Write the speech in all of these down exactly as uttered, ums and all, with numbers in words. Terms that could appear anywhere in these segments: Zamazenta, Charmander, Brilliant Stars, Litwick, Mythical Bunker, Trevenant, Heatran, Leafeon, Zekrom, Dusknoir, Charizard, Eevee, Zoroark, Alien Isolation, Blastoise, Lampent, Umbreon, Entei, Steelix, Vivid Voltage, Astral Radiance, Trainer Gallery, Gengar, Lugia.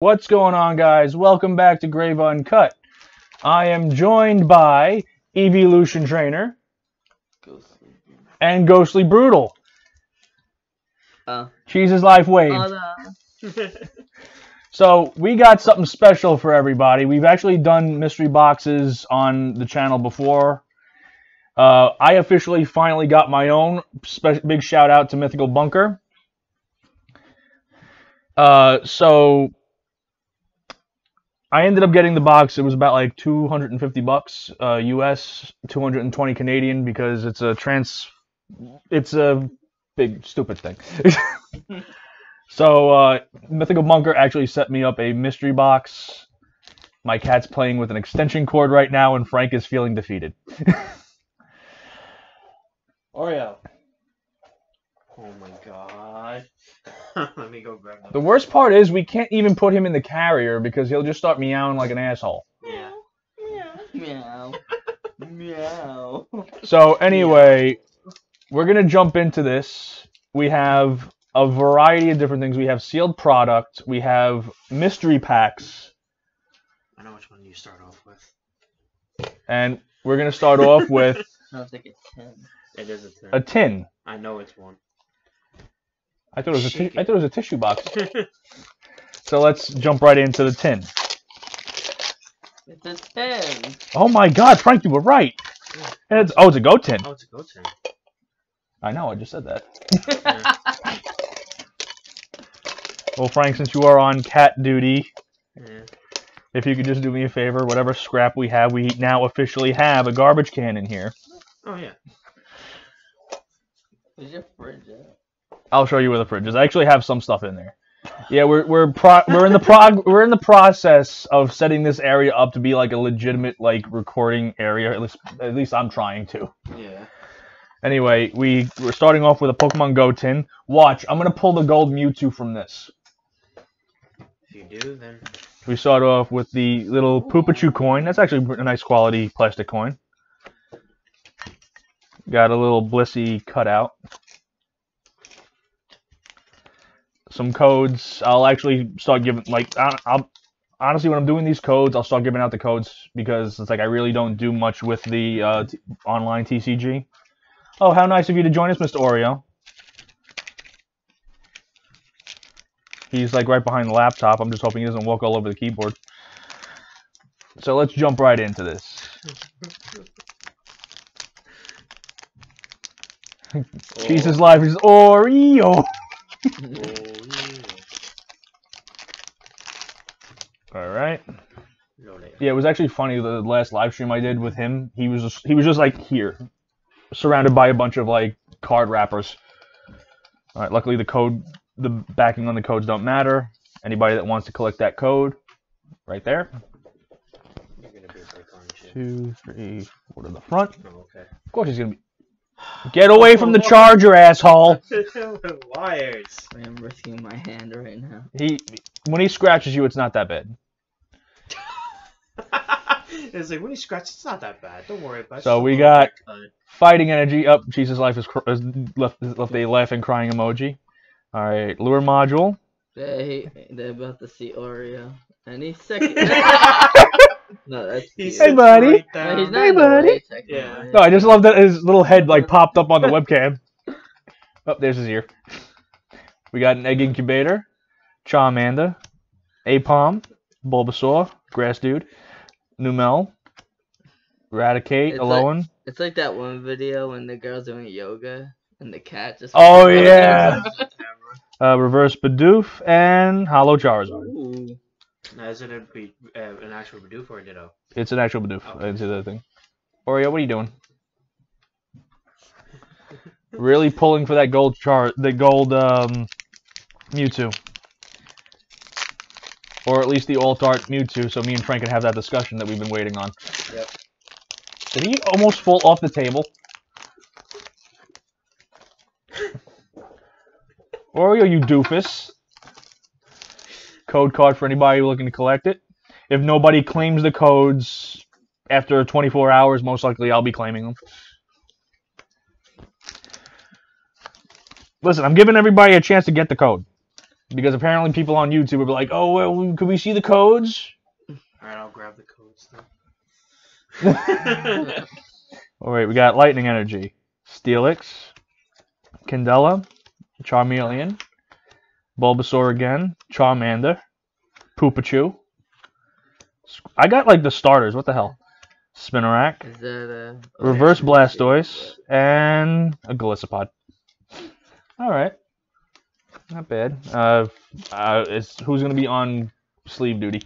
What's going on, guys? Welcome back to Grave Uncut. I am joined by Evolution Trainer Ghostly. And Ghostly Brutal. Uh, Cheese's Life Wave. Uh, no. So we got something special for everybody. We've actually done mystery boxes on the channel before. Uh, I officially finally got my own. Big shout out to Mythical Bunker. Uh, so... I ended up getting the box. It was about like two hundred fifty bucks uh, U S, two hundred twenty Canadian, because it's a trans, it's a big stupid thing. So uh, Mythical Bunker actually set me up a mystery box. My cat's playing with an extension cord right now, and Frank is feeling defeated. Oreo. Oh my god. Let me go grab him. The worst part is we can't even put him in the carrier because he'll just start meowing like an asshole. Yeah. Meow. Meow. Meow. So anyway, we're going to jump into this. We have a variety of different things. We have sealed product. We have mystery packs. I know which one you start off with. And we're going to start off with... I think it's tin. It is a tin. A tin. I know it's one. I thought, it was a I thought it was a tissue box. So let's jump right into the tin. It's a tin. Oh my god, Frank, you were right. Yeah. It's, oh, it's a go tin. Oh, it's a go tin. I know, I just said that. Yeah. Well, Frank, since you are on cat duty, yeah. If you could just do me a favor, whatever scrap we have, we now officially have a garbage can in here. Oh, yeah. Is your fridge out? I'll show you where the fridge is. I actually have some stuff in there. Yeah, we're we're pro we're in the prog we're in the process of setting this area up to be like a legitimate like recording area. At least at least I'm trying to. Yeah. Anyway, we we're starting off with a Pokémon Go tin. Watch, I'm gonna pull the gold Mewtwo from this. If you do, then we start off with the little Poopachu coin. That's actually a nice quality plastic coin. Got a little Blissey cutout. Some codes. I'll actually start giving, like, I'll, I'll, honestly, when I'm doing these codes, I'll start giving out the codes, because it's like I really don't do much with the uh, t online T C G. Oh, how nice of you to join us, Mister Oreo. He's, like, right behind the laptop. I'm just hoping he doesn't walk all over the keyboard. So let's jump right into this. Oh. Jesus, life is Oreo! Alright. Yeah, it was actually funny, the last live stream I did with him, he was just, he was just like here, surrounded by a bunch of like card wrappers. Alright, luckily the code, the backing on the codes don't matter. Anybody that wants to collect that code, right there. Two, three, four to the front. Oh, okay. Of course he's going to be... Get away from the charger, asshole! Wires. I am risking my hand right now. He, when he scratches you, it's not that bad. It's like when he scratches, it's not that bad. Don't worry about it. So we got fighting energy. Up, oh, Jesus, life is cr left. Left a laughing, crying emoji. All right, lure module. They, they're about to see Oreo any second. No, that's hey, buddy. Right no, he's not hey, buddy. Yeah. No, I just love that his little head like popped up on the webcam. Oh, there's his ear. We got an egg incubator, Charmander, Apom, Bulbasaur, Grass Dude, Numel, Raticate, it's Alolan. Like, it's like that one video when the girl's doing yoga and the cat just. Oh yeah. uh, reverse Bidoof and Holo Charizard. Ooh. Now, is it a, uh, an actual Bidoof or a Ditto? It's an actual Bidoof. Oh. It's the other thing. Oreo, what are you doing? Really pulling for that gold chart, the gold um, Mewtwo, or at least the alt art Mewtwo. So me and Frank can have that discussion that we've been waiting on. Yep. Did he almost fall off the table? Oreo, you doofus. Code card for anybody looking to collect it. If nobody claims the codes after twenty-four hours, most likely I'll be claiming them. Listen, I'm giving everybody a chance to get the code. Because apparently people on YouTube would be like, oh, well, could we see the codes? Alright, I'll grab the codes then. Alright, we got Lightning Energy, Steelix, Candela, Charmeleon, Bulbasaur again, Charmander, Poopachu. I got like the starters, what the hell? Spinarak, Is that a... Reverse Blastoise, and a Gallicipod. Alright. Not bad. Uh, uh, it's, who's going to be on sleeve duty?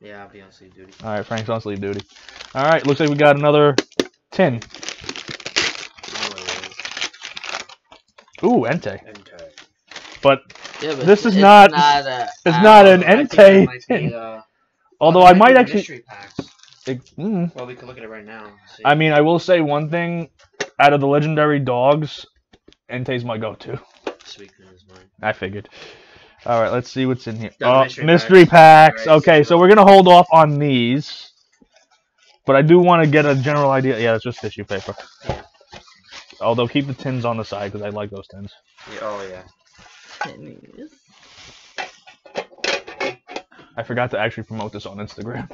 Yeah, I'll be on sleeve duty. Alright, Frank's on sleeve duty. Alright, looks like we got another tin. Ooh, Entei. Entei. But, yeah, but this is it's not... not a, it's not know, an Entei tin. Uh, Although I might actually... It, mm. Well, we can look at it right now. See. I mean, I will say one thing. Out of the legendary dogs, Entei's my go-to. I figured. All right, let's see what's in here. Oh, mystery, mystery packs. packs. Right, okay, so, so we're gonna hold off on these, but I do want to get a general idea. Yeah, it's just tissue paper. Yeah. Although keep the tins on the side because I like those tins. Yeah, oh yeah. Tins. I forgot to actually promote this on Instagram.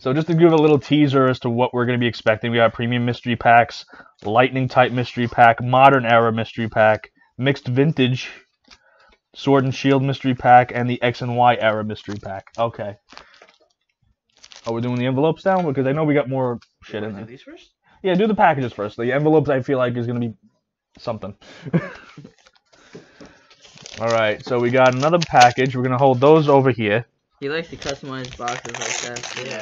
So just to give a little teaser as to what we're going to be expecting, we got premium mystery packs, lightning type mystery pack, modern era mystery pack, mixed vintage, sword and shield mystery pack, and the X and Y era mystery pack. Okay. Oh, we're doing the envelopes now? Because I know we got more shit in there. Do these first? Yeah, do the packages first. The envelopes, I feel like, is going to be something. All right, so we got another package. We're going to hold those over here. He likes to customize boxes like that. So yeah.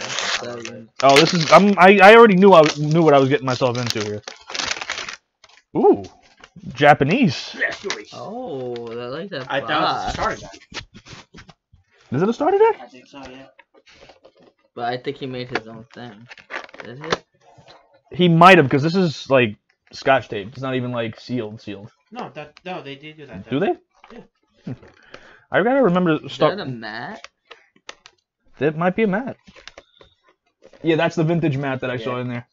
So oh, this is. I'm, I I already knew I knew what I was getting myself into here. Ooh, Japanese. Oh, I like that. I box. thought it was a starter deck. Is it a starter deck? I think so, yeah. But I think he made his own thing. Did he? He might have, because this is like Scotch tape. It's not even like sealed, sealed. No, that no, they did do that. Though. Do they? Yeah. Hmm. I gotta remember to start. Is that a mat? It might be a mat. Yeah, that's the vintage mat that I yeah. saw in there.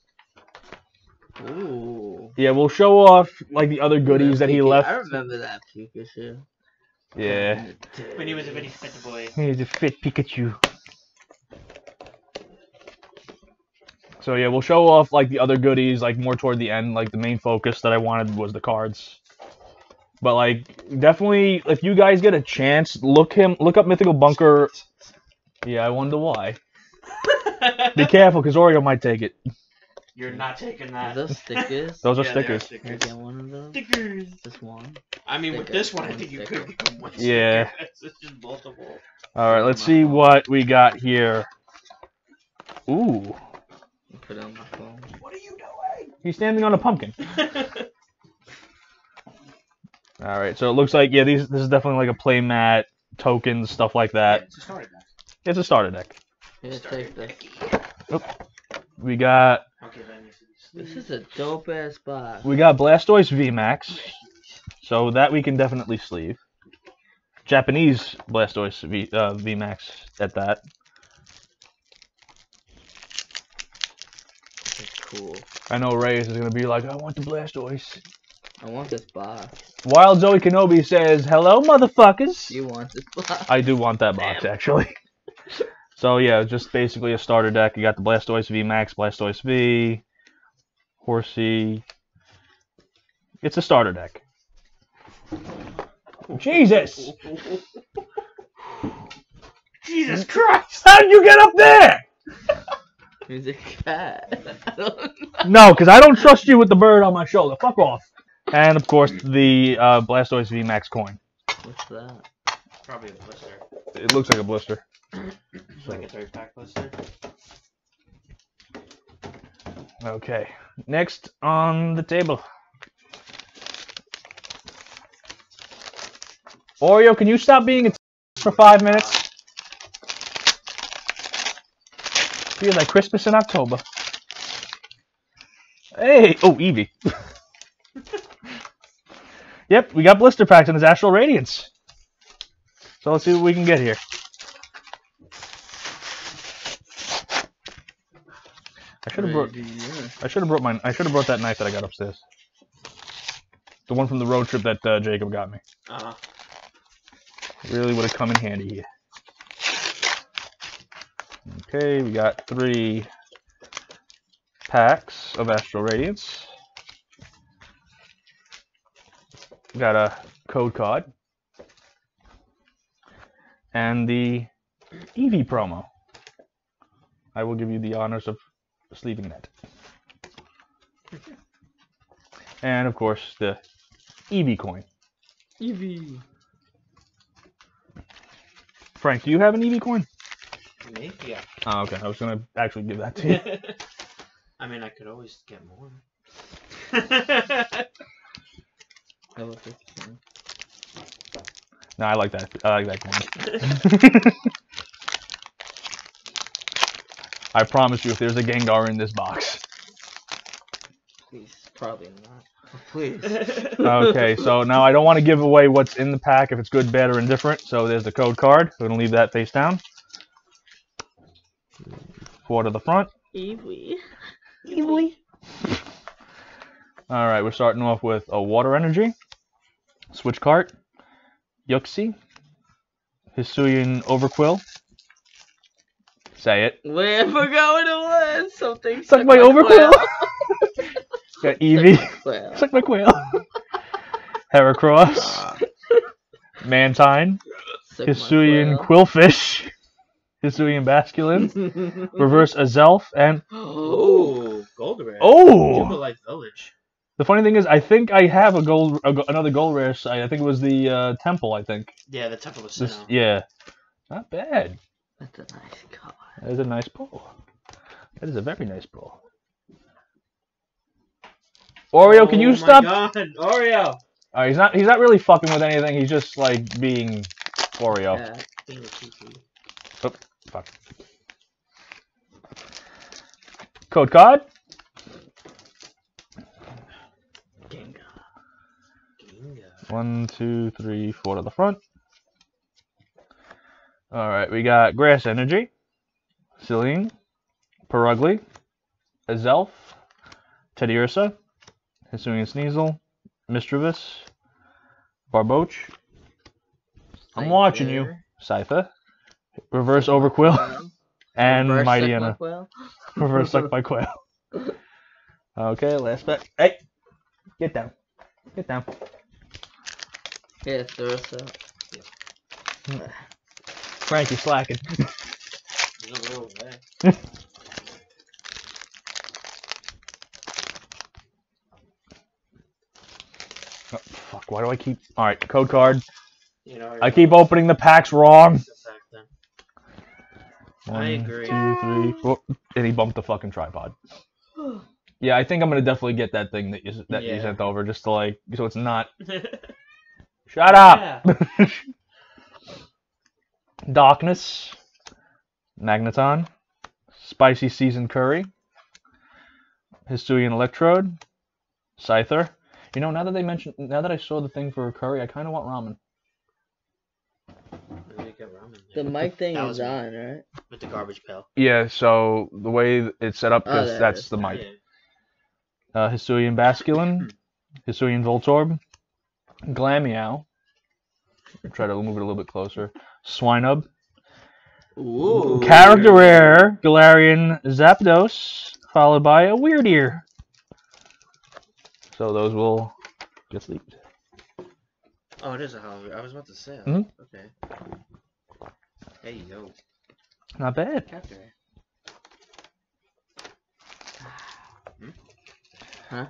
Ooh. Yeah, we'll show off like the other goodies that he left. I remember that Pikachu. Yeah. When he was a very fit boy. He was a fit Pikachu. So yeah, we'll show off like the other goodies, like more toward the end. Like the main focus that I wanted was the cards. But like, definitely, if you guys get a chance, look him, look up Mythical Bunker. Yeah, I wonder why. Be careful, because Oreo might take it. You're not taking that. Are those stickers? Those are yeah, stickers. Are stickers. Can I get one of those? Stickers. Just one. I mean, stickers. With this one, one I think sticker. You could become one. Yeah. It's just multiple. All right, let's see phone. What we got here. Ooh. Put it on my phone. What are you doing? He's standing on a pumpkin. All right, so it looks like yeah, these this is definitely like a play mat, tokens, stuff like that. Yeah, it's a starter deck. It's a starter deck. Starter deck. Oh, we got. Okay, this is a dope ass box. We got Blastoise V max, so that we can definitely sleeve. Japanese Blastoise V uh, V max at that. That's cool. I know Reyes is gonna be like, I want the Blastoise. I want this box. Wild Zoe Kenobi says, "Hello, motherfuckers." You want this box? I do want that box, damn. Actually. So yeah, just basically a starter deck. You got the Blastoise V max, Blastoise V, Horsey. It's a starter deck. Jesus! Jesus Christ! How'd you get up there? He's a cat. No, because I don't trust you with the bird on my shoulder. Fuck off. And of course, the uh, Blastoise V max coin. What's that? Probably a blister. It looks like a blister. Like a third pack blister. Okay. Next on the table. Oreo, can you stop being a for five minutes? Feels like Christmas in October. Hey! Oh, Eevee. Yep, we got blister packs in his Astral Radiance. So let's see what we can get here. I should have brought. I should have brought my. I should have brought that knife that I got upstairs. The one from the road trip that uh, Jacob got me. Uh-huh. really would have come in handy here. Okay, we got three packs of Astral Radiance. We got a code card and the Eevee promo. I will give you the honors of sleeving that. And of course the Eevee coin. Eevee. Frank, do you have an Eevee coin? Me? Yeah. Oh, okay. I was gonna actually give that to you. I mean, I could always get more. No, I like that. I like that coin. I promise you, if there's a Gengar in this box. Please, probably not. Please. Okay, so now I don't want to give away what's in the pack, if it's good, bad, or indifferent. So there's the code card. We're going to leave that face down. Four to the front. Eevee. Eevee. Alright, we're starting off with a Water Energy, Switch Cart, Yuxi, Hisuian Overquill. Say it. Wait, I forgot what it was. Something suck my, my Overquill. Got Eevee. Suck my quail. Heracross. Mantine. Suck Hisuian Quillfish. Hisuian Basculin. Reverse Azelf and oh, Gold Rare. Oh, Jubilife Village. The funny thing is, I think I have a gold, a, another Gold Rare site. I think it was the uh, Temple. I think. Yeah, the Temple of Snow. This, yeah, not bad. That's a nice color. That is a nice pull. That is a very nice pull. Oreo, can you oh my stop? God, Oreo. Uh, he's not. He's not really fucking with anything. He's just like being Oreo. Yeah, being a T P. Oh, fuck. Code card. Gengar. Gengar. One, two, three, four to the front. All right, we got Grass Energy, Silene, Perugly, Azelf, Teddiursa, Hisuian Sneasel, Misdreavus, Barboach. I'm watching you, Scyther. Reverse Overquill and reverse Mightyena. Suck reverse Suck by Quail. Okay, last pack. Hey, get down, get down. Yeah, throw us up. Yeah. Frank, you're slacking. Oh, fuck! Why do I keep? All right, code card. You know, I keep opening the packs wrong. One, I agree. Two, three, four. And he bumped the fucking tripod. Yeah, I think I'm gonna definitely get that thing that you that yeah. you sent over, just to like, so it's not. Shut up. Yeah. Darkness, Magneton, Spicy Seasoned Curry, Hisuian Electrode, Scyther. You know, now that they mentioned, now that I saw the thing for a curry, I kind of want ramen. The mic thing is on, right? With the garbage pail. Yeah, so the way it's set up, because oh, that's the mic. Yeah. Uh, Hisuian Basculin, Hisuian Voltorb, Glammeow. Try to move it a little bit closer. Swinub. Ooh. Character rare, Galarian Zapdos, followed by a Weirdeer. So those will get sleeved. Oh, it is a Halloween. I was about to say. Mm-hmm. Okay. Hey, yo. Not bad. Character rare. Hmm? Huh?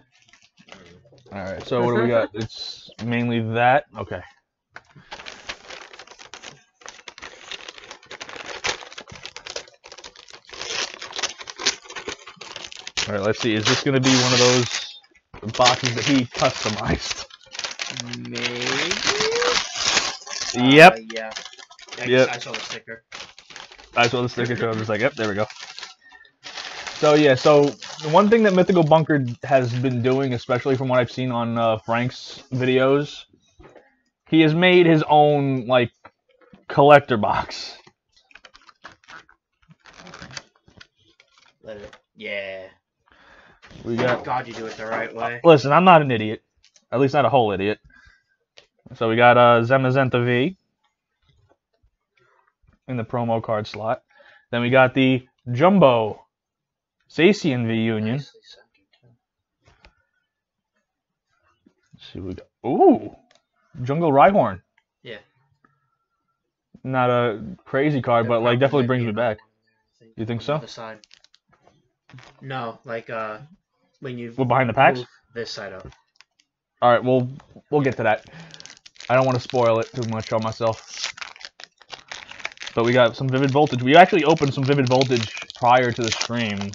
All right. So what do we got? It's mainly that. Okay. All right, let's see. Is this going to be one of those boxes that he customized? Maybe? Yep. Uh, yeah. I, yep. I saw the sticker. I saw the sticker, so I was like, yep, there we go. So, yeah, so the one thing that Mythical Bunker has been doing, especially from what I've seen on uh, Frank's videos, he has made his own, like, collector box. Let it. Yeah. We got, God, you do it the right way. Listen, I'm not an idiot. At least not a whole idiot. So we got uh, Zamazenta V, in the promo card slot. Then we got the Jumbo Zacian V Union. Let's see what we got. Ooh, Jungle Rhyhorn. Yeah. Not a crazy card, the but like definitely brings me back. Think you think so? The side. No, like uh, when you. We're behind the packs. This side up. All right, we'll we'll get to that. I don't want to spoil it too much on myself. But we got some Vivid Voltage. We actually opened some Vivid Voltage prior to the stream,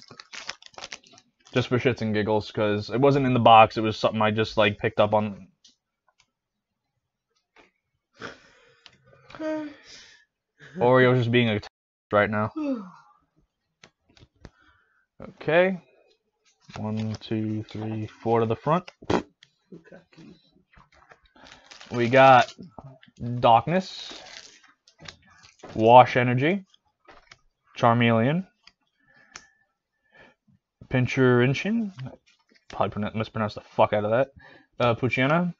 just for shits and giggles, because it wasn't in the box. It was something I just like picked up on. Oreo's just being a t right now. Okay. One, two, three, four to the front. We got Darkness, Wash Energy, Charmeleon, Pinchurinchin, probably mispronounced the fuck out of that, uh, Poochyena,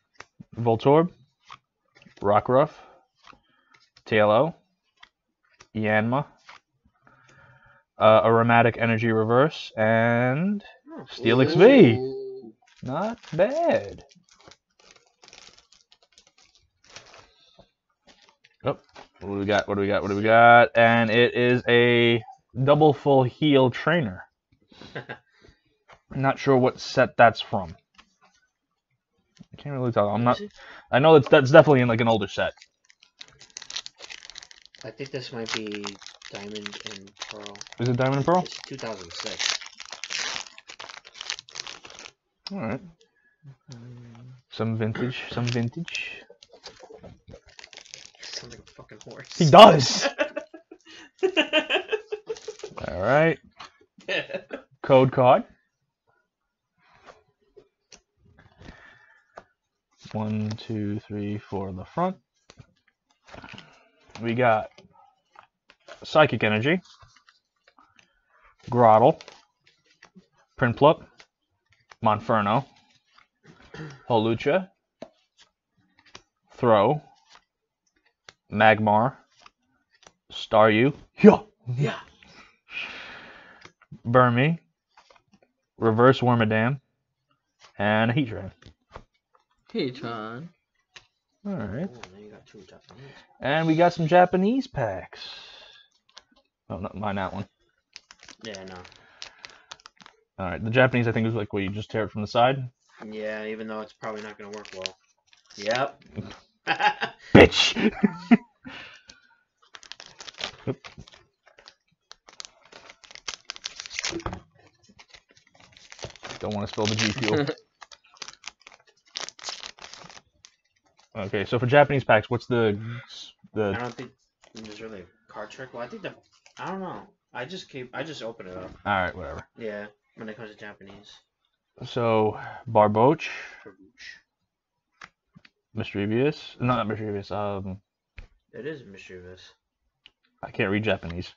Voltorb, Rockruff, Tailo, Yanma, uh, Aromatic Energy Reverse, and Steelix V. Not bad. Oh, what do we got? What do we got? What do we got? And it is a double full heel trainer. Not sure what set that's from. I can't really tell. I'm not. I know that's that's definitely in like an older set. I think this might be Diamond and Pearl. Is it Diamond and Pearl? It's two thousand six. All right. Some vintage. Some vintage. Like a fucking horse. He does. All right. Yeah. Code card. One, two, three, four in the front. We got Psychic Energy, Grottle, Printplup, Monferno, Hawlucha, Throw. Magmar, Staryu, yeah, yeah. Burmy, Reverse Wormadam, and a Heatran. Heatran. All right. Ooh, and we got some Japanese packs. Oh, not mine, that one. Yeah, no. All right, the Japanese I think is like where you just tear it from the side. Yeah, even though it's probably not going to work well. Yep. Bitch. Don't want to spill the G Fuel. Okay, so for Japanese packs, what's the the? I don't think there's really a card trick. Well, I think the I don't know. I just keep I just open it up. All right, whatever. Yeah, when it comes to Japanese. So Barboach. Barboach. Mischievous? No, not mischievous. Um, it is mischievous. I can't read Japanese.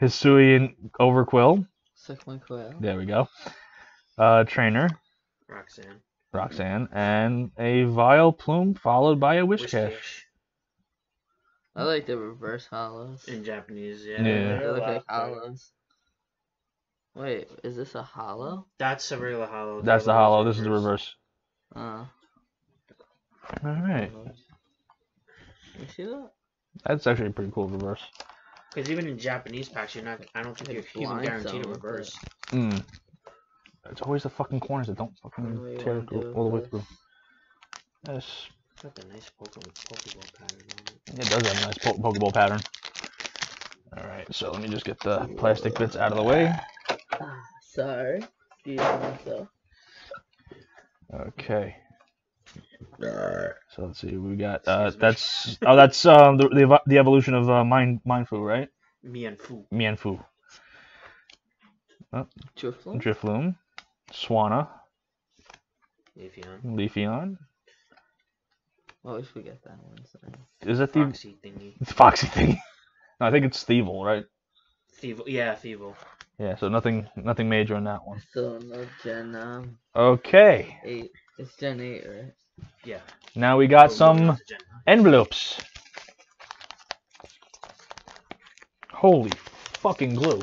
Hisuian Overquill. Second Quill. There we go. Uh, Trainer. Roxanne. Roxanne. And a Vileplume followed by a Wishcash. Wishcash. I like the reverse hollows. In Japanese, yeah. yeah. They look like hollows. Wait, is this a hollow? That's a regular hollow. That's the hollow. This is the reverse. Uh. All right. You see that? That's actually a pretty cool reverse. Because even in Japanese packs, you're not. I don't think it's you're even guaranteed a reverse. Hmm. It's always the fucking corners that don't fucking tear it all the way through. Yes. That's a nice Pokeball, Pokeball pattern. On it. It does have a nice po Pokeball pattern. All right. So let me just get the plastic bits out of the way. Sorry. Excuse myself. Okay. So let's see, we got uh, that's oh that's um the the, the evolution of uh, Mind Mindfu, right? Mianfu. Mianfu. Oh. Drifloom. Drifloom. Swanna. Leafeon. Leafeon. Well, we forget that one. Sorry. Is that the Foxy thingy? It's Foxy thingy. No, I think it's Thievul, right? Thievul, yeah, Thievul. Yeah, so nothing, nothing major on that one. So no Gen. Um, okay. Eight. It's Gen eight, right? Yeah. Now we got oh, some envelopes. Holy fucking glue.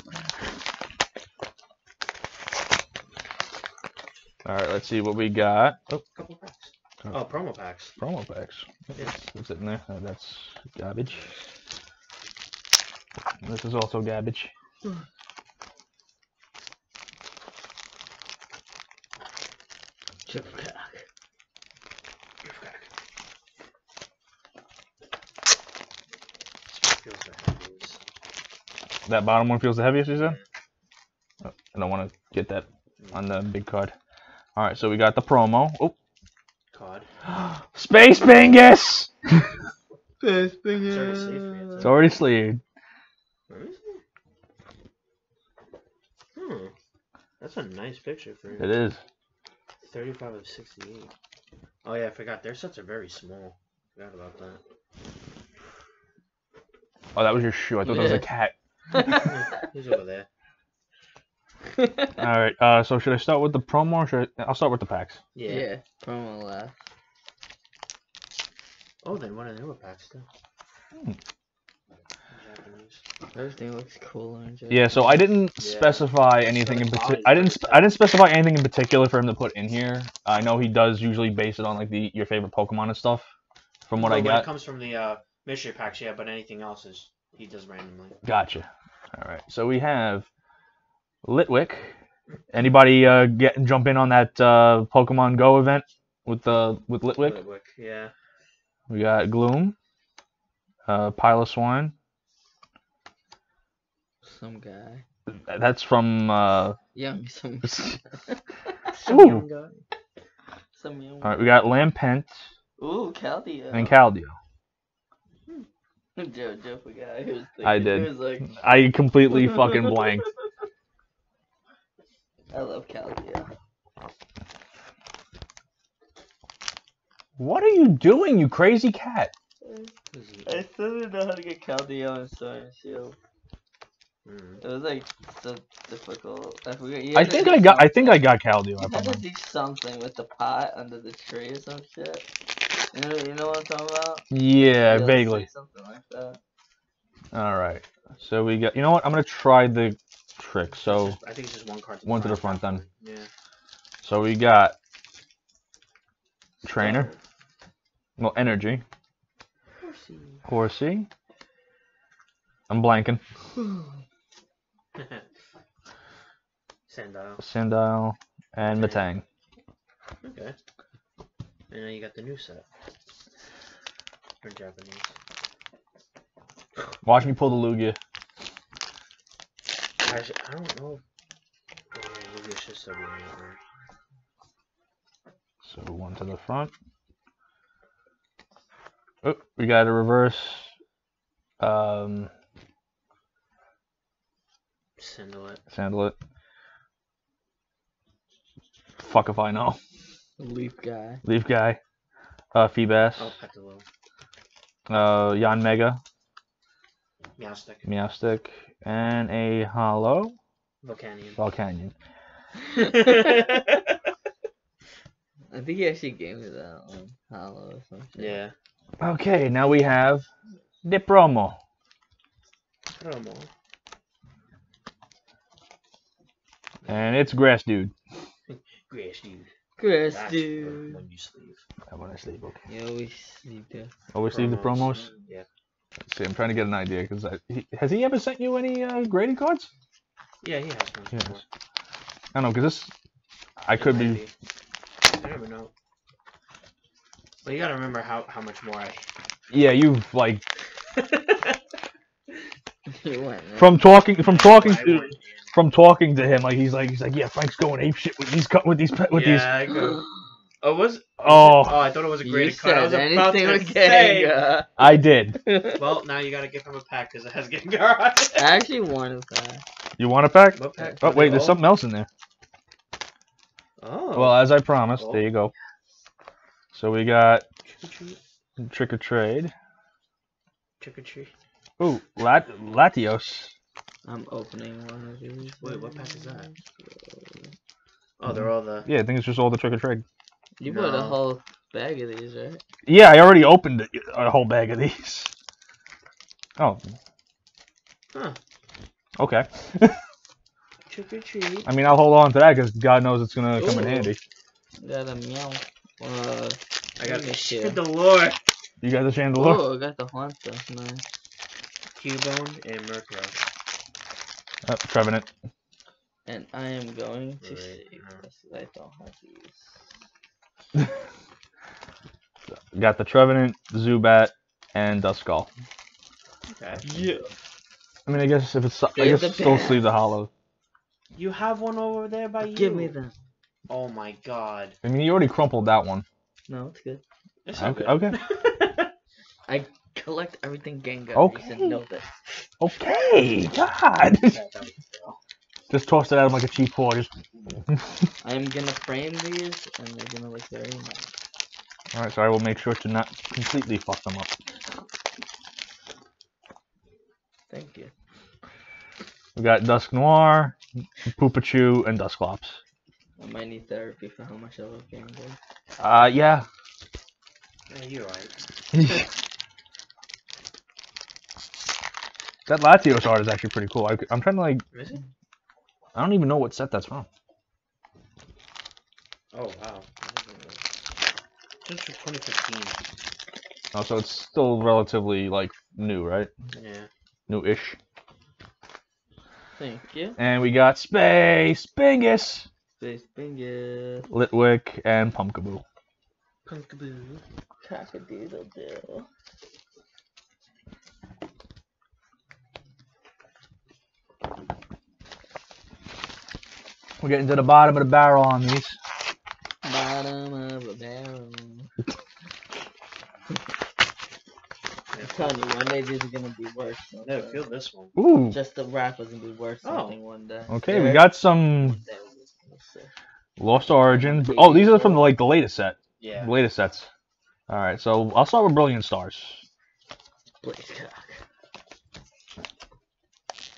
Alright, let's see what we got. Oh, couple packs. Oh, oh, promo packs. Promo packs. Yes. What's in there? Oh, that's garbage. This is also garbage. Chip pack. Gift pack. Feels the heaviest. That bottom one feels the heaviest, you said? Oh, I don't want to get that on the big card. Alright, so we got the promo. Oh. Card. Space Pingus! Space Pingus! It's already sleeved. Hmm. That's a nice picture for you. It is. Thirty-five of sixty-eight. Oh yeah, I forgot. Their sets are very small. Forgot about that. Oh, that was your shoe. I thought yeah. that was a cat. He's over there. All right. Uh, so should I start with the promo? Or should I... I'll start with the packs. Yeah. yeah. Promo left. Oh, then one of the newer packs too. Hmm. Everything looks cool. Yeah, so I didn't yeah. specify anything in particular. I didn't. I didn't specify anything in particular for him to put in here. I know he does usually base it on like the your favorite Pokemon and stuff. From what so I got, it comes from the uh, mystery packs, yeah. But anything else is he does randomly. Gotcha. All right, so we have Litwick. Anybody uh, get jump in on that uh, Pokemon Go event with the uh, with Litwick? Litwick, yeah. We got Gloom, uh, Piloswine. Some guy. That's from uh young some, some young guy. Some young. All right, we got Lampent. Ooh, Caldeo. And Caldeo. Hmm. Joe, Joe, we got. He was thinking, I did. He was like... I completely fucking blanked. I love Caldeo. What are you doing, you crazy cat? I still didn't know how to get Caldeo and Starting Shield. It was like so difficult. I forgot. I think I got. Something. I think I got Caldeo. I had to do something with the pot under the tree or some shit. You know, you know what I'm talking about? Yeah, vaguely. Something like that. All right. So we got. You know what? I'm gonna try the trick. So just, I think it's just one card. To one to the front, then. Yeah. So we got Trainer. Well, Energy. Horsey. Horsey. I'm blanking. Sandile. Sandile and Metang. Okay. And now you got the new set. For Japanese. Watch me pull the Lugia. I, should, I don't know. Oh, Lugia should still be in there. So one to the front. Oh, we got a reverse. Um. Sandalit. Sandalit. Fuck if I know. Leaf guy. Leaf guy. Uh, Feebas. Oh, Petalil. Uh, Yan Mega. Meowstic. Meowstic. And a hollow. Volcanion. Volcanion. I think he actually gave me that one. Hollow or something. Yeah. Okay, now we have the promo. Promo. And it's Grass Dude. Grass Dude. Grass That's Dude. When you sleep. When I sleep, okay. You always sleep there. Always promos. Leave the promos? Yeah. Let's see, I'm trying to get an idea. Because has he ever sent you any uh, grading cards? Yeah, he has. Yes. I don't know, because this... I it could be... be... I never know. But you gotta remember how, how much more I... Yeah, you've, like... you went, right? From talking, from talking to... From talking to him, like he's like he's like yeah, Frank's going ape shit with these cut with these with yeah, these. I go. Oh, was oh. oh I thought it was a graded card. I was about to say. Uh... I did. Well, now you gotta give him a pack because it has Gengar on it. I actually want a pack. You want a pack? What pack? Oh wait, there's old? something else in there. Oh. Well, as I promised, oh. there you go. So we got Trick or Trade. Trick or Treat. Ooh, Lat Latios. I'm opening one of these. Wait, what pack is that? Oh, they're all the... Yeah, I think it's just all the Trick or Trade. You no. bought a whole bag of these, right? Yeah, I already opened a whole bag of these. Oh. Huh. Okay. Trick or treat. I mean, I'll hold on to that because God knows it's gonna Ooh. come in handy. Got a meow. Uh, I got this shit. The lore. You got the chandelier. Oh, I got the horn stuff. Nice. Cubone and Murkrow. Oh, Trevenant. And I am going to right save because I don't have these. Got the Trevenant, Zubat, and Duskull. Okay. Yeah. I mean, I guess if it's, Give I guess still sleeve the hollow. You have one over there by you. Give me that. Oh my God. I mean, you already crumpled that one. No, it's good. It's okay. Good. Okay. I collect everything Gengar. Okay. You know this. Okay. God. Just tossed it at him like a cheap whore. I'm gonna frame these, and they're gonna look very nice. All right, so I will make sure to not completely fuck them up. Thank you. We got Dusk Noir, Poopachu, and Dusclops. I might need therapy for how much I love Game Boy. Uh, yeah. Yeah, you're right. That Latios art is actually pretty cool. I, I'm trying to like. Is it? I don't even know what set that's from. Oh wow. Just for twenty fifteen. Oh, so it's still relatively like new, right? Yeah. New-ish. Thank you. And we got Space Bingus. Space Bingus. Litwick and Pumpkaboo. Pumpkaboo. Cock-a-doodle-doo. We're getting to the bottom of the barrel on these. Bottom of the barrel. I'm telling you, one day these are gonna be worse. No, feel this one. Ooh. Just the wrap is gonna be worth something oh. one day. Okay, there. We got some Lost Origins. Oh, these are from the, like the latest set. Yeah. The latest sets. All right, so I'll start with Brilliant Stars.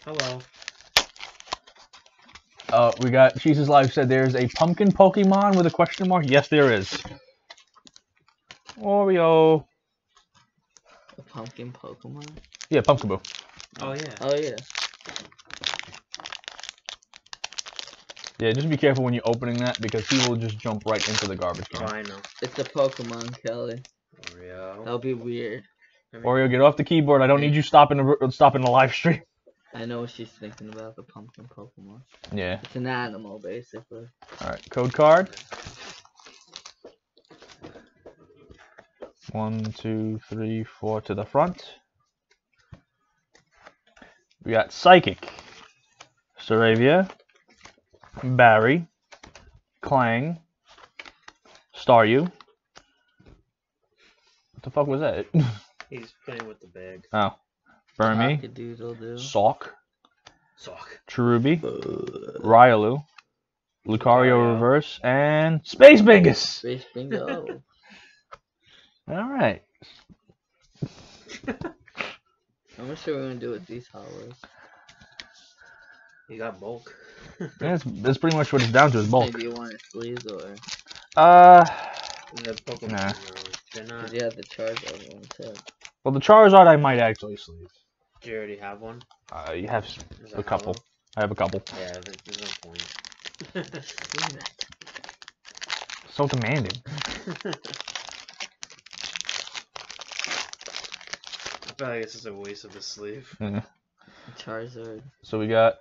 Hello. Uh, we got Jesus Live said there's a pumpkin Pokemon with a question mark. Yes, there is. Oreo. A pumpkin Pokemon? Yeah, Pumpkaboo. Oh, yeah. Oh, yeah. Yeah, just be careful when you're opening that because he will just jump right into the garbage can. Oh, I know. It's a Pokemon, Kelly. Oreo. That'll be weird. I mean, Oreo, get off the keyboard. I don't need you stopping the, stopping the live stream. I know what she's thinking about, the pumpkin Pokemon. Yeah. It's an animal, basically. Alright, code card. One, two, three, four to the front. We got Psychic. Saravia. Barry. Clang. Staryu. What the fuck was that? He's playing with the bag. Oh. Burmy, Sawk, Cherubi, uh, Riolu, Lucario wow. Reverse, and Space Bingus! Space Bingo! Alright. I'm not sure we're going to do with these hollows. You got bulk. Yeah, that's, that's pretty much what it's down to, is bulk. Do you want it sleeves or? Uh, the Pokemon nah. They're not... 'Cause you have the Charizard one too. Well, the Charizard I might actually sleeve. Do you already have one? Uh, you have a couple. One? I have a couple. Yeah, there's no point. So demanding. I feel like it's just a waste of a sleeve. Mm-hmm. Charizard. So we got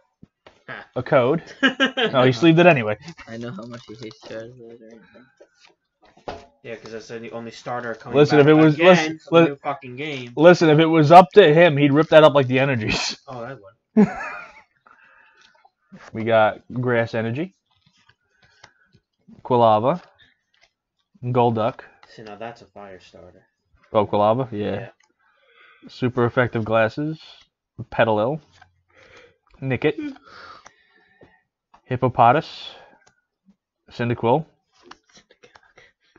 a code. No, he sleeved it anyway. I know how much he hates Charizard right now. Yeah, because that's the only starter coming listen, back if it was, again listen, for the new fucking game. Listen, if it was up to him, he'd rip that up like the energies. Oh, that one. We got Grass Energy, Quilava, Golduck. See, now that's a fire starter. Oh, Quilava? Yeah. yeah. Super Effective Glasses, Petalil, Nickit, Hippopotas, Cyndaquil.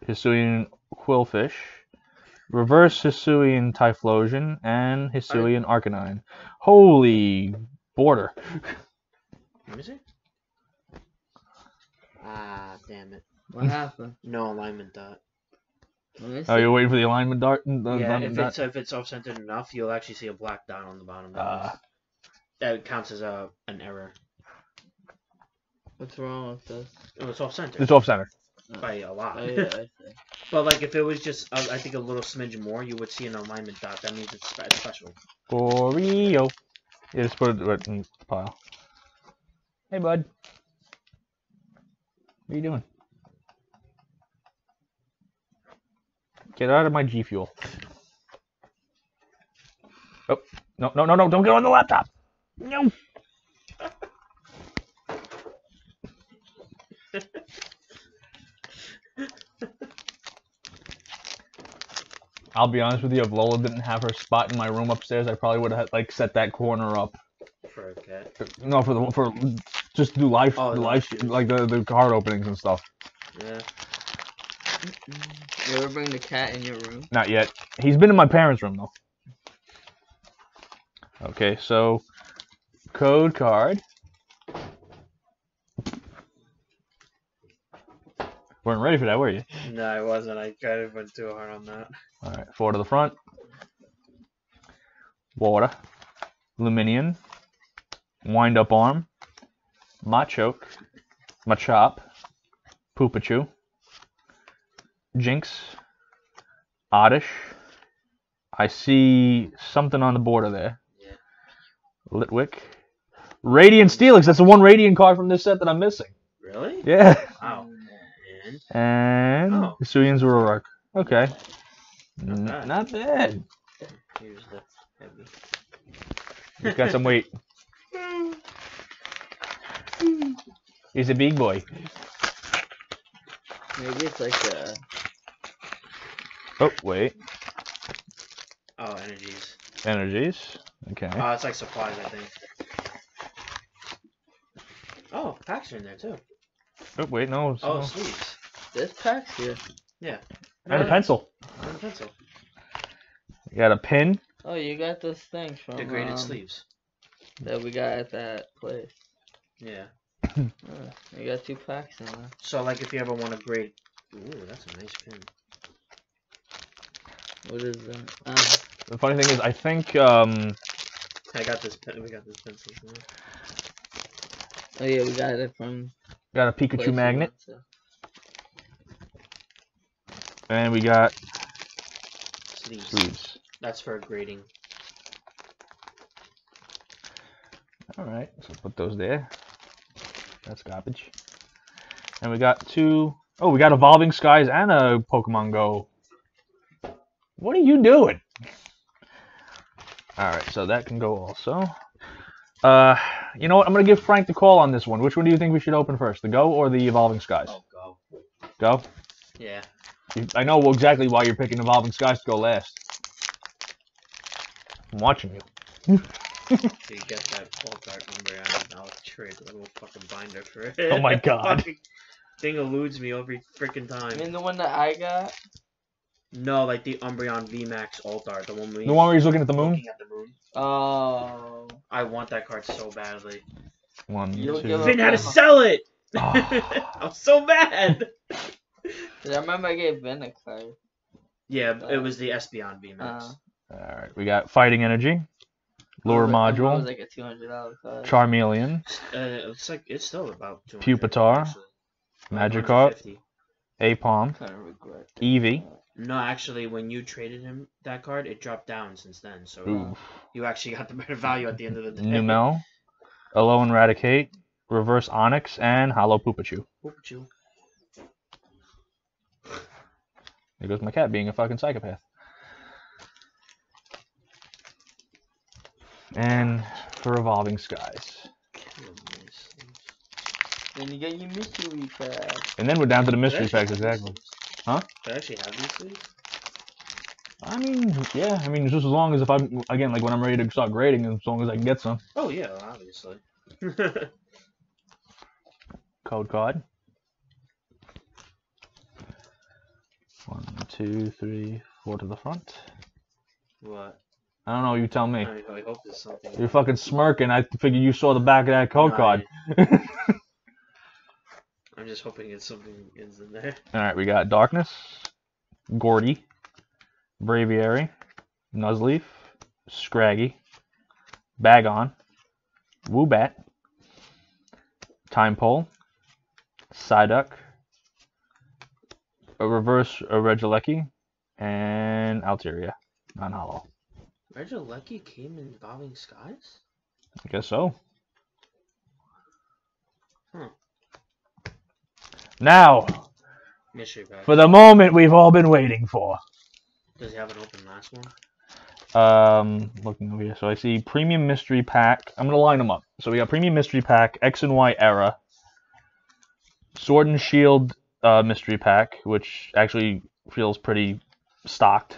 Hisuian Quillfish, Reverse Hisuian Typhlosion, and Hisuian Arcanine. Holy border. What is it? Ah, damn it. What happened? No alignment dot. Oh, you're waiting for the alignment dot? The yeah, alignment if, it's, dot? if it's off-centered enough, you'll actually see a black dot on the bottom. Uh, that counts as a an error. What's wrong with this? Oh, it's off center. It's off center. Oh. By a lot. Oh, yeah, I see. But like if it was just, uh, I think a little smidge more, you would see an alignment dot. That means it's special. Oreo. Yeah, just put it right in the pile. Hey, bud. What are you doing? Get out of my G Fuel. Oh, no, no, no, no, don't get on the laptop. No. I'll be honest with you, if Lola didn't have her spot in my room upstairs, I probably would have like set that corner up. For a cat? No, for the for just do live oh, live shit, like the the card openings and stuff. Yeah. You ever bring the cat in your room? Not yet. He's been in my parents' room though. Okay, so code card. Weren't ready for that, were you? No, I wasn't. I kind of went too hard on that. All right, four to the front. Water, Luminion, Wind Up Arm, Machoke, Machop, Poopachu, Jinx, Oddish. I see something on the border there. Yeah. Litwick, Radiant Steelix. That's the one Radiant card from this set that I'm missing. Really? Yeah. Wow. And oh. Hisuian Zoroark. Okay. Not bad. Not bad. Here's the heavy. He's got some weight. He's a big boy. Maybe it's like a... Oh, wait. Oh, energies. Energies. Okay. Oh, uh, it's like supplies, I think. Oh, packs are in there, too. Oh, wait, no. So... Oh, sleeves. This pack here. Yeah. And right. a pencil. And a pencil. You got a pin. Oh, you got this thing from degraded um, sleeves that we got at that place. Yeah. Oh, you got two packs in there. So, like, if you ever want to grade. Ooh, that's a nice pin. What is that? Ah. The funny thing is, I think. Um... I got this pen. We got this pencil. Oh yeah, we got it from. Got a Pikachu magnet. And we got sleeves. sleeves. That's for grading. Alright, so put those there. That's garbage. And we got two... Oh, we got Evolving Skies and a Pokemon Go. What are you doing? Alright, so that can go also. Uh, you know what? I'm going to give Frank the call on this one. Which one do you think we should open first? The Go or the Evolving Skies? Oh, Go. Go? Yeah. I know exactly why you're picking Evolving Skies to go last. I'm watching you. So you get that pulp art number out, and I'll trade a little fucking binder for it. Oh my god. Thing eludes me every freaking time. You mean the one that I got? No, like the Umbreon V max alt art. The one, we the one where he's looking at the moon? Looking at the moon. Oh. I want that card so badly. One, You'll two. Finn had to sell it! Oh. I'm so mad! Dude, I remember I gave Ben a card. Yeah, uh, it was the Espeon V max. Uh, Alright, we got Fighting Energy, Lure like, Module, was like a two hundred dollar card. Charmeleon, uh, it's, like, it's still about Pupitar, Magikarp, Apom, Eevee. No, actually, when you traded him that card, it dropped down since then, so uh, you actually got the better value at the end of the day. Numel, Alolan Raticate, Reverse Onix, and Holo Poopachu. Poopachu. There goes my cat being a fucking psychopath. And for Evolving Skies. Then you get your mystery pack. And then we're down to the mystery packs, exactly. Huh? Do I actually have these sleeves? I mean, yeah. I mean, just as long as if I'm, again, like when I'm ready to start grading, as long as I can get some. Oh, yeah, obviously. Code card. One, two, three, four to the front. What? I don't know. You tell me. I, I hope there's something. You're fucking smirking. I figured you saw the back of that code card. I'm just hoping it's something is in there. All right, we got Darkness, Gordy, Braviary, Nuzleaf, Scraggy, Bagon, Woobat, Timepole, Psyduck, a reverse a Regieleki, and Altaria, non-hollow. Regieleki came in Evolving Skies? I guess so. Hmm. Now, mystery pack. For the moment we've all been waiting for. Does he have an open last one? Um, looking over here, so I see Premium Mystery Pack. I'm going to line them up. So we got Premium Mystery Pack, X and Y Era, Sword and Shield uh, Mystery Pack, which actually feels pretty stocked.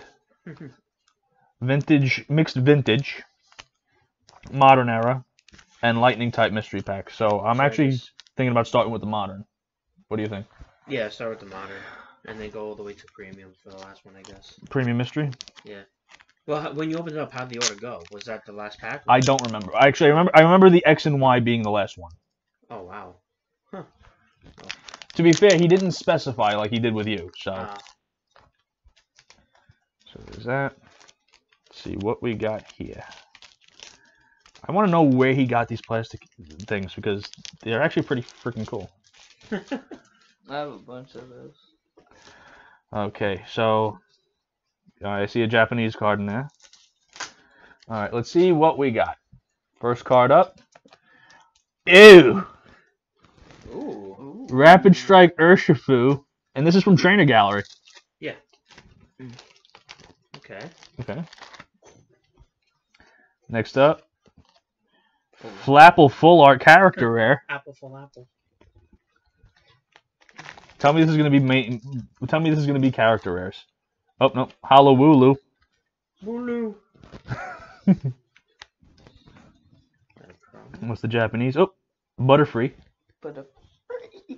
Vintage, Mixed Vintage, Modern Era, and Lightning Type Mystery Pack. So I'm so actually just thinking about starting with the Modern. What do you think? Yeah, start with the Modern, and then go all the way to Premium for the last one, I guess. Premium Mystery? Yeah. Well, when you opened it up, how'd the order go? Was that the last pack? I don't remember. Actually, I remember I remember the X and Y being the last one. Oh, wow. Huh. Well. To be fair, he didn't specify like he did with you, so. Uh. So there's that. Let's see what we got here. I want to know where he got these plastic things, because they're actually pretty freaking cool. I have a bunch of those. Okay, so... Alright, I see a Japanese card in there. Alright, let's see what we got. First card up. Ew! Ooh. Ooh. Rapid Strike Urshifu. And this is from Trainer Gallery. Yeah. Okay. Okay. Next up. Oh. Flapple Full Art Character Rare. Apple Full Apple. Tell me this is gonna be main tell me this is gonna be character rares. Oh, no. Hollow Wooloo. Wooloo. What's the Japanese? Oh, Butterfree. Butterfree.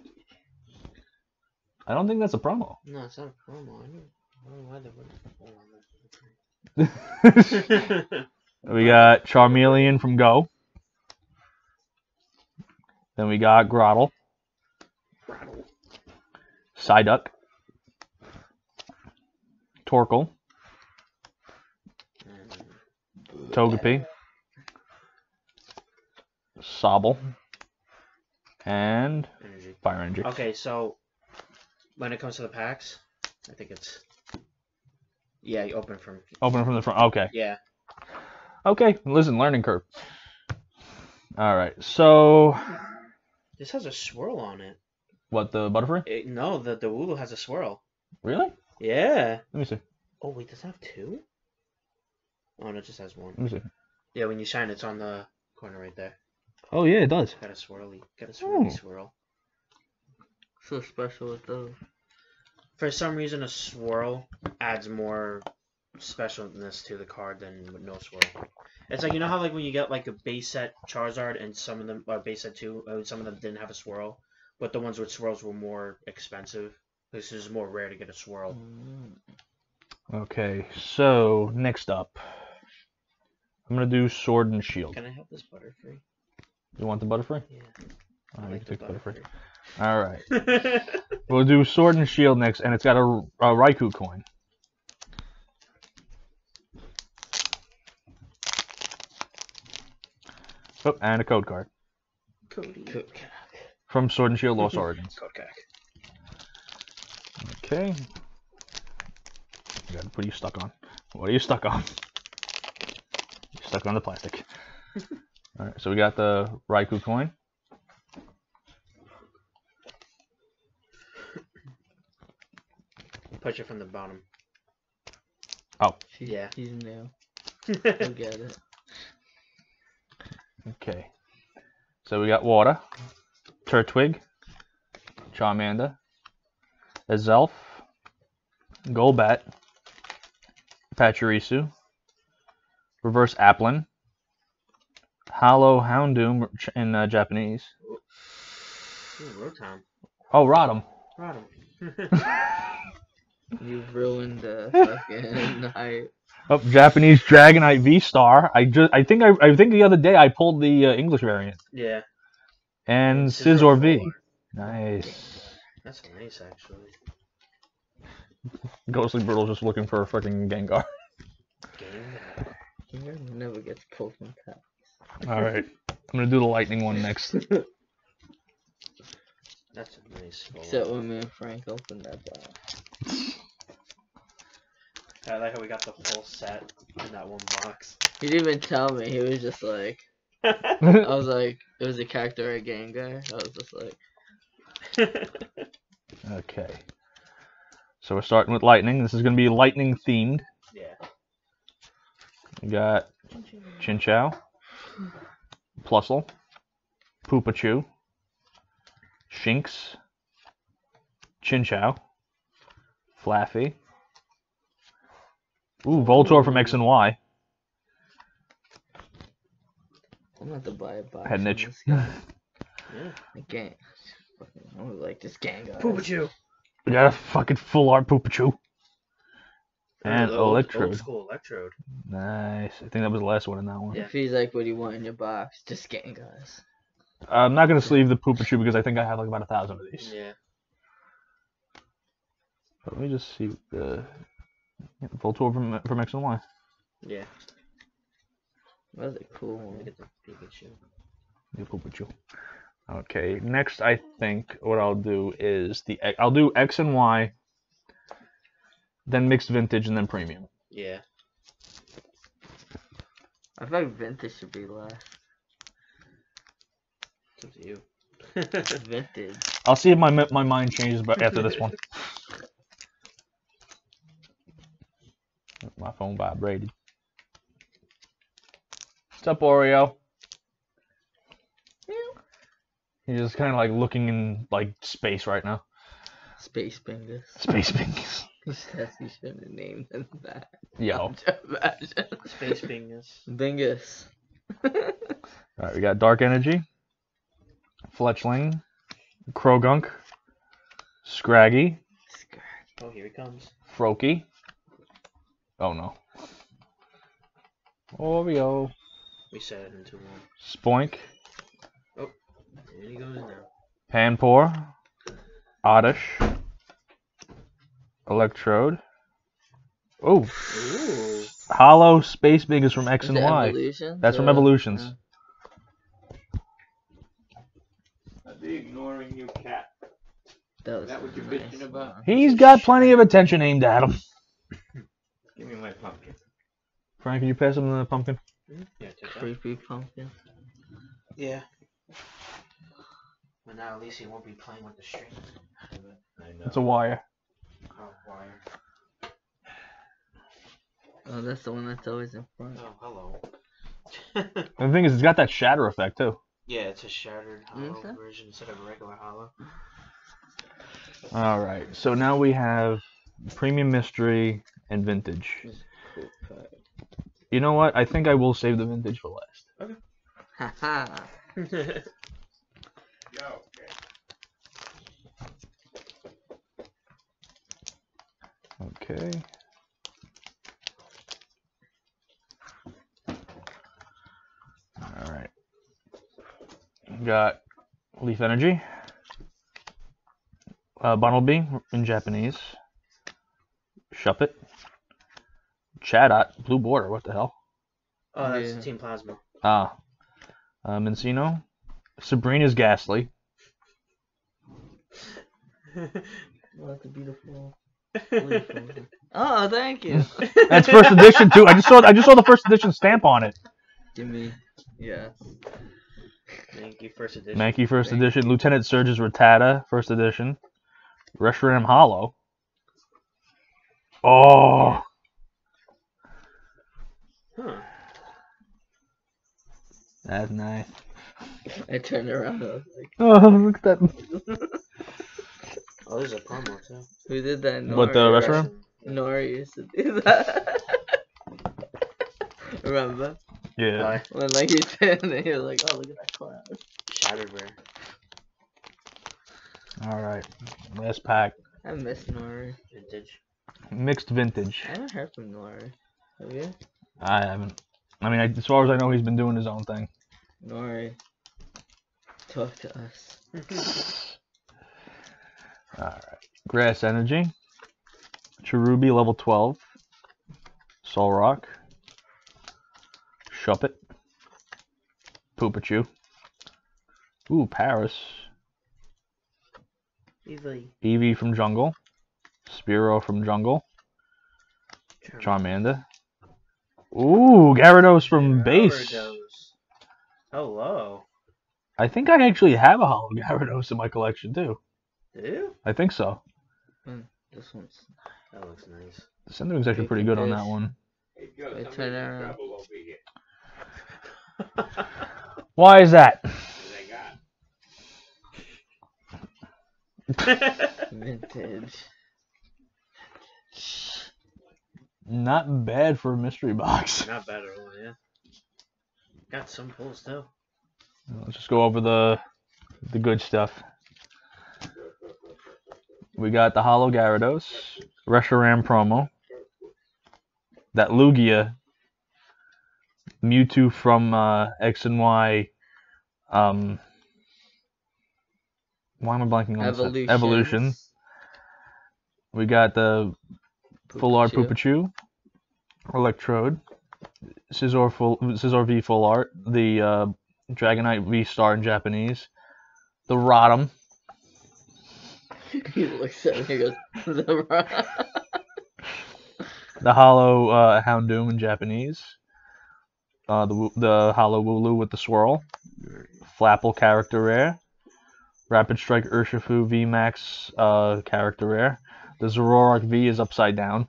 I don't think that's a promo. No, it's not a promo. I don't, I don't know why they wouldn't. Hold on. We got Charmeleon from Go. Then we got Grottle. Grottle. Psyduck. Torkoal, Togepi, Sobble, and Energy. Fire Energy. Okay, so when it comes to the packs, I think it's yeah, you open from open from the front. Okay. Yeah. Okay. Listen, learning curve. All right. So this has a swirl on it. What, the Butterfree? It, no, the the Wooloo has a swirl. Really? Yeah. Let me see. Oh, wait, does it have two? Oh, no, it just has one. Let me see. Yeah, when you shine, it's on the corner right there. Oh, yeah, it does. Got a swirly. Got a swirly oh. swirl. So special it does. For some reason, a swirl adds more specialness to the card than with no swirl. It's like, you know how, like, when you get, like, a base set Charizard and some of them, or base set two, uh, some of them didn't have a swirl, but the ones with swirls were more expensive? This is more rare to get a swirl. Okay, so next up, I'm gonna do Sword and Shield. Can I have this Butterfree? You want the Butterfree? Yeah. All right, like you take Butterfree. Butterfree. All right. We'll do Sword and Shield next, and it's got a, a Raikou coin. Oh, and a code card. Cody. Code from Sword and Shield Lost Origins. Code card. Okay. God, what are you stuck on? What are you stuck on? You're stuck on the plastic. Alright, so we got the Raikou coin. Push it from the bottom. Oh. Yeah. He's new. We'll get it. Okay. So we got Water, Turtwig, Charmander, Azelf, Golbat, Pachirisu, Reverse Applin, Hollow Houndoom in uh, Japanese. Ooh, oh, Rotom. Rotom. You ruined the fucking hype. Oh, Japanese Dragonite V-Star. I just, I think, I, I think the other day I pulled the uh, English variant. Yeah. And Scizor V. Nice. That's nice, actually. Ghostly Brutal's just looking for a freaking Gengar. Gengar never gets pulled from that. Alright. I'm gonna do the lightning one next. That's a nice one. Except when me and Frank opened that box. I like how we got the full set in that one box. He didn't even tell me. He was just like, I was like, it was a character or a game guy. I was just like, okay. So we're starting with lightning. This is gonna be lightning themed. Yeah. We got Chinchou, Plusle, Poopachu, Shinx, Chinchou, Flaffy. Ooh, Voltorb from X and Y. I'm gonna have to buy a box. I had an itch. Yeah. I can't. I don't like this gang. Poopachu. We got a fucking full art Poopachu. And oh, Electrode. Old school Electrode. Nice. I think that was the last one in that one. Yeah, if he's like, what do you want in your box? Just Gengars. I'm not going to sleeve the Poopachu because I think I have like about a thousand of these. Yeah. But let me just see. Uh, yeah, Voltorb from, from X and Y. Yeah. That's a cool one. Look at the Pikachu. The Poopachu. Okay, next I think what I'll do is the I'll do X and Y, then mixed vintage, and then premium. Yeah. I feel like vintage should be last. It's up to you. Vintage. I'll see if my my mind changes after this one. My phone vibrated. What's up, Oreo? He's just kind of like looking in like space right now. Space fingers. Space fingers. He says he shouldn't have named him that. Yo. Space fingers. Bingus. Alright, we got Dark Energy, Fletchling, Krogunk, Scraggy. Scraggy. Oh, here he comes. Froakie. Oh no. Oreo. We said it in too long. Spoink. There he goes now. Panpour, Oddish, Electrode. Oh, ooh. Hollow Space Biggers from X and Y. Evolutions? That's from Evolutions. I'd be ignoring you, cat. That was that what you're nice. Bitching about? He's got plenty of attention aimed at him. Give me my pumpkin. Frank, can you pass him the pumpkin? Yeah, creepy pumpkin. Yeah. But now at least he won't be playing with the string. I know. It's a wire. Oh, wire. Oh, that's the one that's always in front. Oh, hello. The thing is, it's got that shatter effect, too. Yeah, it's a shattered hollow mm-hmm. version instead of a regular hollow. Alright, so now we have Premium Mystery and Vintage. You know what? I think I will save the Vintage for last. Okay. Haha. Yo, okay. Okay. All right. Got Leaf Energy, uh, Bunnelby in Japanese, Shuppet, Chadot, Blue Border. What the hell? Oh, that's yeah. Team Plasma. Ah, uh, Mincino. Sabrina's Ghastly. What a beautiful. Oh, thank you. That's first edition too. I just saw. I just saw the first edition stamp on it. Give me. Yeah. Thank you, first edition. Thank you, first edition. Lieutenant Surge's Rattata, first edition. Reshiram Hollow. Oh. Huh. That's nice. I turned around. I was like, oh, look at that! Oh, there's a promo too. Who did that? Nori. What the restroom? Nori used to do that. Remember? Yeah. Oh, when like he turned and he was like, "Oh, look at that cloud." Shattered rare. All right, last pack. I miss Nori. Vintage. Mixed vintage. I haven't heard from Nori. Have you? I haven't. I mean, I, as far as I know, he's been doing his own thing. Nori, talk to us. Alright. Grass Energy, Cherubi level twelve, Solrock, Shuppet, Poopachu, Ooh, Paris. Easily. Eevee from Jungle. Spearow from Jungle. Charmander. Ooh, Gyarados from Gyarados. Base. Hello. I think I actually have a Holo Gyarados in my collection too. Do you? I think so. Mm, this one's that looks nice. The Cindering's actually pretty good on that one. Hey, yo, it's right around. Why is that? Vintage. Not bad for a mystery box. Not bad at all, yeah. Got some pulls too. Let's just go over the the good stuff. We got the Holo Gyarados, Reshiram promo, that Lugia, Mewtwo from uh, X and Y. Um, why am I blanking on Evolutions. This? Evolution. We got the Poopichu. Full Art Poopichu, Electrode, Scizor, full, Scizor V Full Art, the uh, Dragonite V Star in Japanese, the Rotom. He looks at me and he goes, the Rotom. The Holo uh, Houndoom in Japanese. Uh, the the Holo Wooloo with the Swirl. Flapple character rare. Rapid Strike Urshifu V-Max uh, character rare. The Zoroark V is upside down.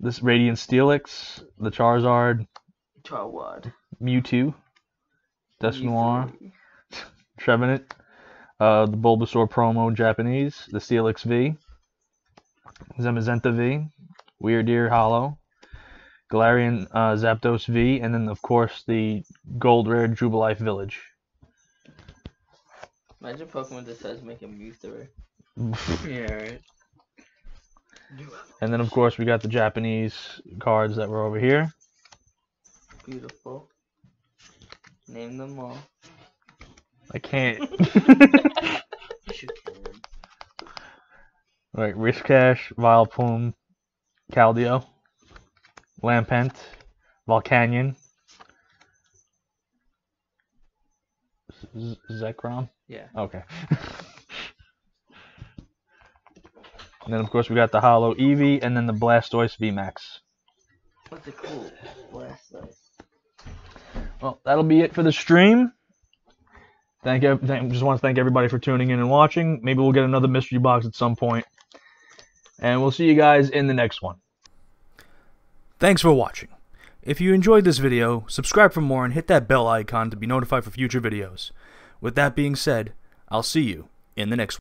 This Radiant Steelix. The Charizard. Charwad. Mewtwo. Dusknoir. Trevenant. Uh, the Bulbasaur promo in Japanese. The Steelix V. Zamazenta V. Weirdeer Holo. Galarian uh, Zapdos V, and then of course the gold rare Jubilife Village. Imagine Pokemon decides to make a Mewtwo. Yeah, right. And then of course we got the Japanese cards that were over here. Beautiful. Name them all. I can't. Alright, Riskash, Vileplume, Caldeo. Lampent, Volcanion, Zekrom? Yeah. Okay. And then, of course, we got the Holo Eevee and then the Blastoise V-Max. What's a cool Blastoise? Well, that'll be it for the stream. Thank you. Thank, just want to thank everybody for tuning in and watching. Maybe we'll get another mystery box at some point. And we'll see you guys in the next one. Thanks for watching. If you enjoyed this video, subscribe for more and hit that bell icon to be notified for future videos. With that being said, I'll see you in the next one.